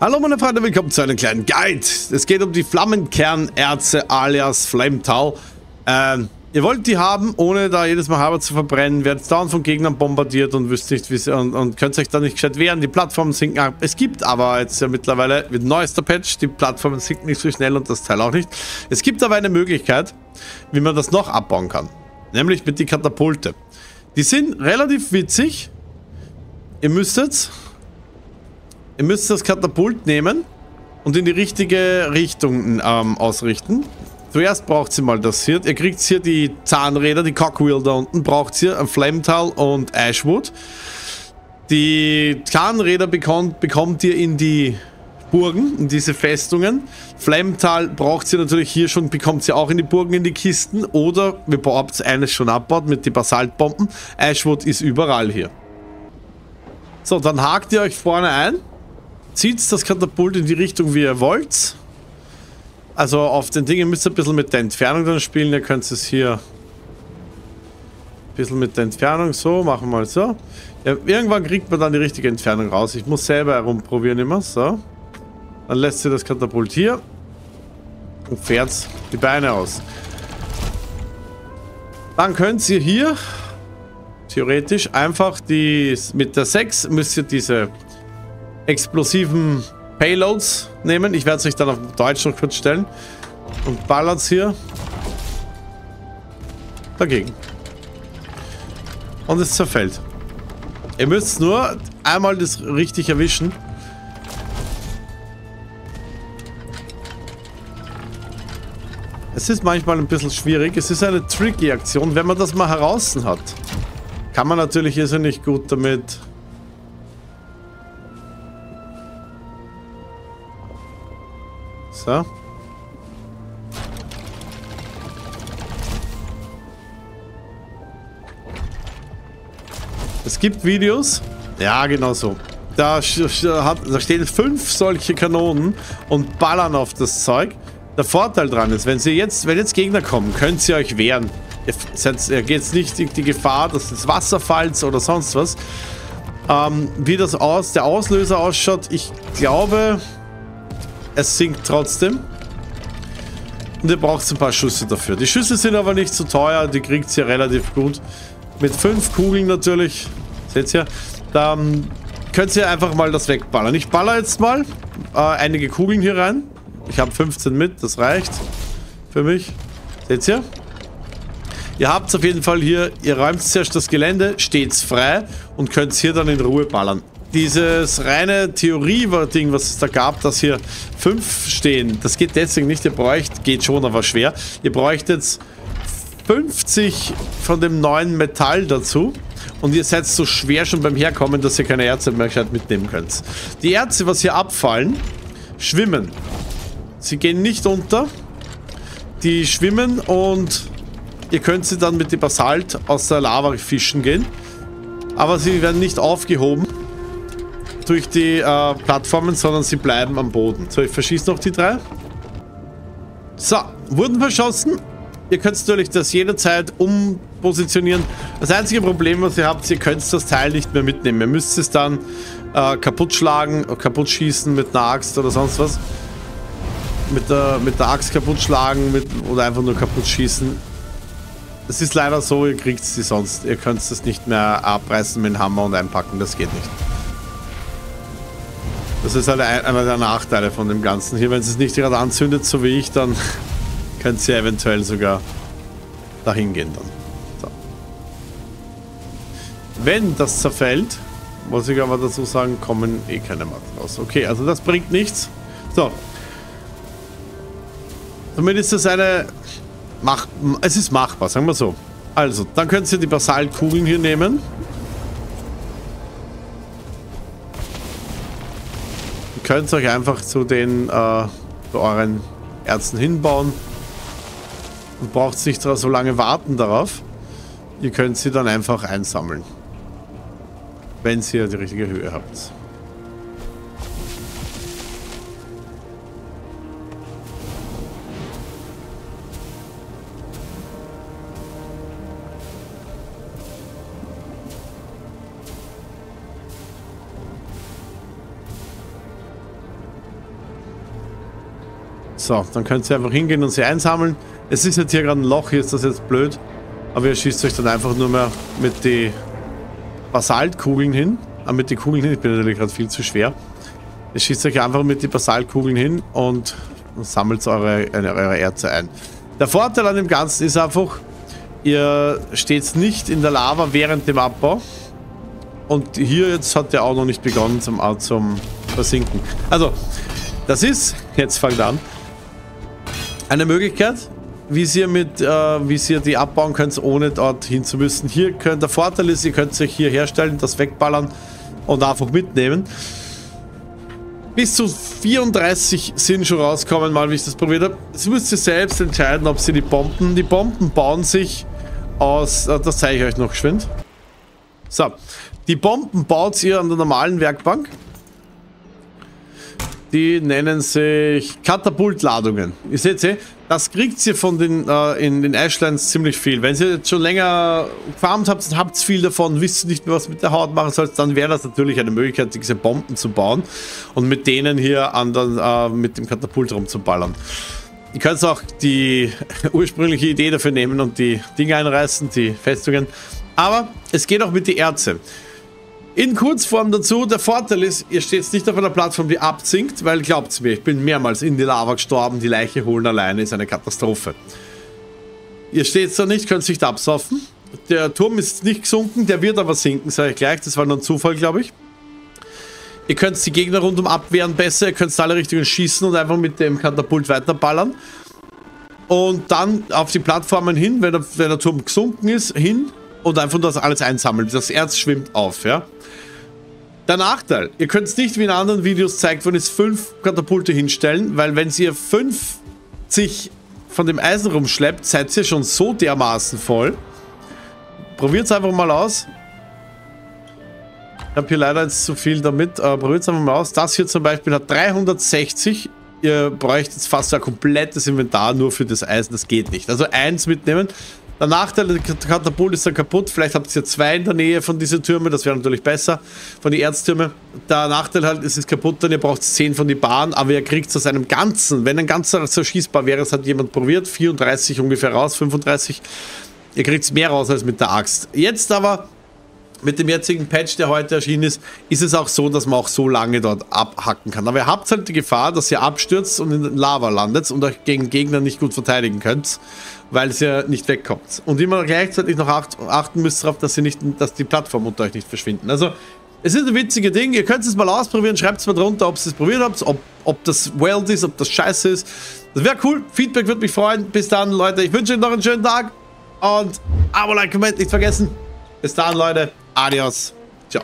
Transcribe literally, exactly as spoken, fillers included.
Hallo meine Freunde, willkommen zu einem kleinen Guide. Es geht um die Flammenkernerze alias Flametal. Ähm, ihr wollt die haben, ohne da jedes Mal halber zu verbrennen, werdet dauernd von Gegnern bombardiert und wisst nicht, wie sie, und, und könnt euch da nicht gescheit wehren. Die Plattformen sinken ab. Es gibt aber jetzt ja mittlerweile mit neuester Patch, die Plattformen sinken nicht so schnell und das Teil auch nicht. Es gibt aber eine Möglichkeit, wie man das noch abbauen kann. Nämlich mit den Katapulte. Die sind relativ witzig. Ihr müsstet... Ihr müsst das Katapult nehmen und in die richtige Richtung ähm, ausrichten. Zuerst braucht ihr mal das hier. Ihr kriegt hier die Zahnräder, die Cockwheel da unten. Braucht ihr ein Flametal und Ashwood. Die Zahnräder bekommt, bekommt ihr in die Burgen, in diese Festungen. Flametal braucht ihr natürlich hier schon, bekommt ihr auch in die Burgen, in die Kisten. Oder wir habt eines schon abbaut mit den Basaltbomben. Ashwood ist überall hier. So, dann hakt ihr euch vorne ein. Zieht das Katapult in die Richtung, wie ihr wollt. Also auf den Dingen müsst ihr ein bisschen mit der Entfernung dann spielen. Ihr könnt es hier ein bisschen mit der Entfernung so machen, wir mal so. Ja, irgendwann kriegt man dann die richtige Entfernung raus. Ich muss selber herumprobieren immer. So. Dann lässt ihr das Katapult hier und fährt die Beine aus. Dann könnt ihr hier theoretisch einfach die mit der sechs müsst ihr diese explosiven Payloads nehmen. Ich werde es euch dann auf Deutsch noch kurz stellen. Und ballert hier dagegen. Und es zerfällt. Ihr müsst nur einmal das richtig erwischen. Es ist manchmal ein bisschen schwierig. Es ist eine tricky Aktion. Wenn man das mal heraus hat, kann man natürlich ist nicht gut damit... So. Es gibt Videos. Ja, genau so. Da, da stehen fünf solche Kanonen und ballern auf das Zeug. Der Vorteil dran ist, wenn sie jetzt, wenn jetzt Gegner kommen, könnt ihr euch wehren. Ihr geht jetzt nicht in die Gefahr, dass das Wasser fällt oder sonst was. Ähm, wie das aus, der Auslöser ausschaut, ich glaube... Es sinkt trotzdem. Und ihr braucht ein paar Schüsse dafür. Die Schüsse sind aber nicht so teuer. Die kriegt ihr relativ gut. Mit fünf Kugeln natürlich. Seht ihr? Dann könnt ihr einfach mal das wegballern. Ich baller jetzt mal äh, einige Kugeln hier rein. Ich habe fünfzehn mit. Das reicht für mich. Seht ihr? Ihr habt es auf jeden Fall hier. Ihr räumt zuerst das Gelände. Steht's frei. Und könnt es hier dann in Ruhe ballern. Dieses reine Theorie-Ding, was es da gab, dass hier fünf stehen, das geht deswegen nicht. Ihr bräucht, geht schon, aber schwer. Ihr bräuchtet fünfzig von dem neuen Metall dazu. Und ihr seid so schwer schon beim Herkommen, dass ihr keine Erze mehr mitnehmen könnt. Die Erze, was hier abfallen, schwimmen. Sie gehen nicht unter. Die schwimmen und ihr könnt sie dann mit dem Basalt aus der Lava fischen gehen. Aber sie werden nicht aufgehoben durch die äh, Plattformen, sondern sie bleiben am Boden. So, ich verschieße noch die drei. So, wurden verschossen. Ihr könnt natürlich das jederzeit umpositionieren. Das einzige Problem, was ihr habt, ihr könnt das Teil nicht mehr mitnehmen. Ihr müsst es dann äh, kaputt schlagen, kaputt schießen mit einer Axt oder sonst was. Mit der, mit der Axt kaputt schlagen mit, oder einfach nur kaputt schießen. Es ist leider so, ihr kriegt sie sonst. Ihr könnt es nicht mehr abreißen mit dem Hammer und einpacken. Das geht nicht. Das ist halt einer der Nachteile von dem Ganzen. Hier, wenn es nicht gerade anzündet, so wie ich, dann könnt ihr eventuell sogar dahin gehen dann. So. Wenn das zerfällt, muss ich aber dazu sagen, kommen eh keine Marken raus. Okay, also das bringt nichts. So. Somit ist das eine... Mach es ist machbar, sagen wir so. Also, dann könnt ihr die Basaltkugeln hier nehmen. Könnt euch einfach zu den äh, zu euren Ärzten hinbauen und braucht nicht so lange warten darauf. Ihr könnt sie dann einfach einsammeln, wenn ihr die richtige Höhe habt. So, dann könnt ihr einfach hingehen und sie einsammeln. Es ist jetzt hier gerade ein Loch, hier ist das jetzt blöd. Aber ihr schießt euch dann einfach nur mehr mit den Basaltkugeln hin. Ah, mit den Kugeln hin, ich bin natürlich gerade viel zu schwer. Ihr schießt euch einfach mit den Basaltkugeln hin und sammelt eure, eure Erze ein. Der Vorteil an dem Ganzen ist einfach, ihr steht nicht in der Lava während dem Abbau. Und hier jetzt hat der auch noch nicht begonnen zum, zum Versinken. Also, das ist, jetzt fangt an, eine Möglichkeit, wie ihr, mit, äh, wie ihr die abbauen könnt, ohne dort hin zu müssen. Hier könnt, der Vorteil ist, ihr könnt sich hier herstellen, das wegballern und einfach mitnehmen. Bis zu vierunddreißig sind schon rausgekommen, mal wie ich das probiert habe. Jetzt müsst ihr selbst entscheiden, ob sie die Bomben, die Bomben bauen sich aus, das zeige ich euch noch geschwind. So, die Bomben baut ihr an der normalen Werkbank. Die nennen sich Katapultladungen. Ihr seht sie, das kriegt ihr von den äh, in den Ashlands ziemlich viel. Wenn ihr jetzt schon länger gefarmt habt und habt viel davon, wisst ihr nicht mehr, was mit der Haut machen sollt, dann wäre das natürlich eine Möglichkeit, diese Bomben zu bauen und mit denen hier an den, äh, mit dem Katapult rumzuballern. Ihr könnt auch die ursprüngliche Idee dafür nehmen und die Dinge einreißen, die Festungen. Aber es geht auch mit den Erzen. In Kurzform dazu, der Vorteil ist, ihr steht jetzt nicht auf einer Plattform, die absinkt, weil glaubt mir, ich bin mehrmals in die Lava gestorben, die Leiche holen alleine ist eine Katastrophe. Ihr steht da nicht, könnt nicht absaufen. Der Turm ist nicht gesunken, der wird aber sinken, sage ich gleich, das war nur ein Zufall, glaube ich. Ihr könnt die Gegner rundum abwehren besser, ihr könnt in alle Richtungen schießen und einfach mit dem Katapult weiterballern. Und dann auf die Plattformen hin, wenn der, wenn der Turm gesunken ist, hin. Und einfach das alles einsammeln. Das Erz schwimmt auf, ja. Der Nachteil, ihr könnt es nicht wie in anderen Videos zeigt worden ist, fünf Katapulte hinstellen, weil wenn ihr fünfzig von dem Eisen rumschleppt, seid ihr schon so dermaßen voll. Probiert es einfach mal aus. Ich habe hier leider jetzt zu viel damit, aber probiert es einfach mal aus. Das hier zum Beispiel hat dreihundertsechzig. Ihr bräucht jetzt fast ein komplettes Inventar nur für das Eisen, das geht nicht. Also eins mitnehmen. Der Nachteil, der Katapult ist dann kaputt. Vielleicht habt ihr zwei in der Nähe von diesen Türmen. Das wäre natürlich besser, von den Erztürmen. Der Nachteil halt, es ist kaputt, dann ihr braucht zehn von den Bahnen. Aber ihr kriegt es aus einem Ganzen. Wenn ein Ganzer zerschießbar wäre, das hat jemand probiert. vierunddreißig ungefähr raus, fünfunddreißig. Ihr kriegt es mehr raus als mit der Axt. Jetzt aber, mit dem jetzigen Patch, der heute erschienen ist, ist es auch so, dass man auch so lange dort abhacken kann. Aber ihr habt halt die Gefahr, dass ihr abstürzt und in Lava landet und euch gegen Gegner nicht gut verteidigen könnt, weil ihr nicht wegkommt. Und immer gleichzeitig noch achten müsst darauf, dass ihr nicht, dass die Plattform unter euch nicht verschwinden. Also, es ist ein witziges Ding. Ihr könnt es mal ausprobieren. Schreibt es mal drunter, ob ihr es probiert habt, ob, ob das wild ist, ob das scheiße ist. Das wäre cool. Feedback würde mich freuen. Bis dann, Leute. Ich wünsche euch noch einen schönen Tag. Und Abo, Like, Comment nicht vergessen. Bis dann, Leute. Adios. Ciao.